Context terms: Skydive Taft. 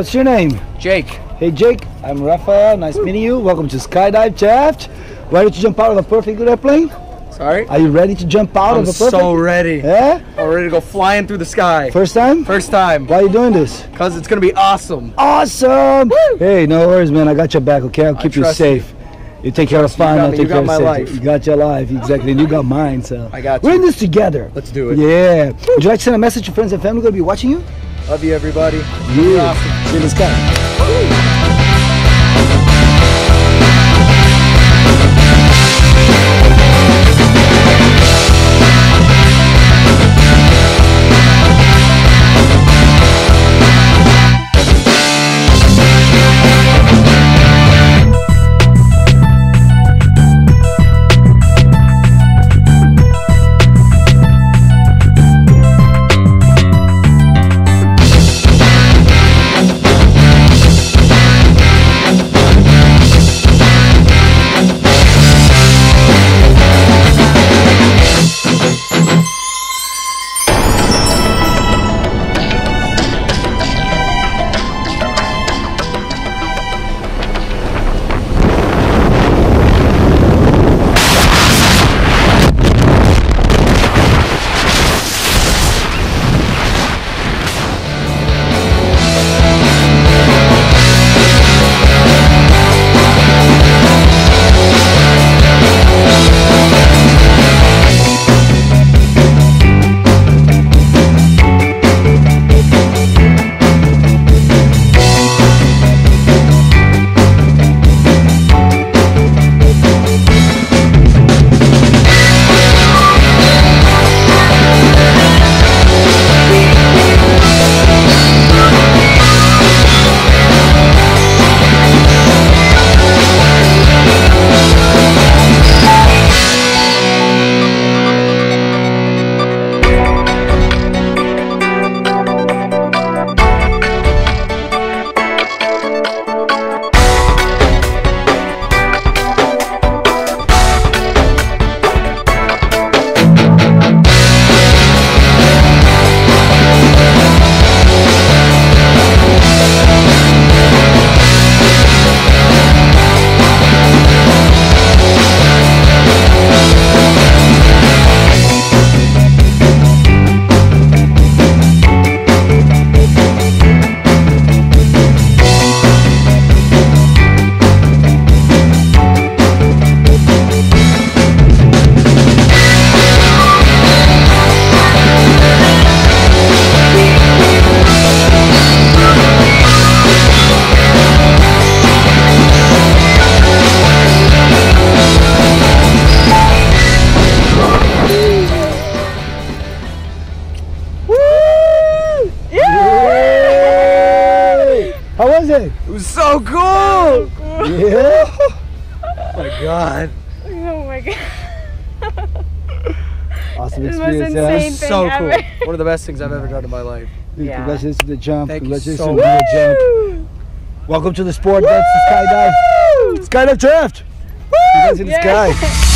What's your name? Jake. Hey Jake, I'm Rafael, nice meeting you. Welcome to Skydive Taft. Ready to jump out of a perfectly good airplane? Sorry? Are you ready to jump out of a perfect? I'm so ready. Yeah? I'm ready to go flying through the sky. First time? First time. Why are you doing this? Because it's going to be awesome. Awesome! Woo! Hey, no worries, man. I got your back, okay? I'll keep you safe. You take care of fine, I'll take care of safety. You got your life, exactly. And you got mine, so. I got you. We're in this together. Let's do it. Yeah. Would you like to send a message to friends and family who are going to be watching you? Love you, everybody. Yeah. Awesome. See you in the sky. Woo! How was it? It was so cool! So cool. Yeah! Oh my god. Oh my god. Awesome experience. That was so cool. One of the best things I've ever done in my life. Dude, yeah. Congratulations to the jump. Thank congratulations you so much. To the jump. Welcome to the sport. Woo! That's the skydive. Skydive Taft. You guys in the sky.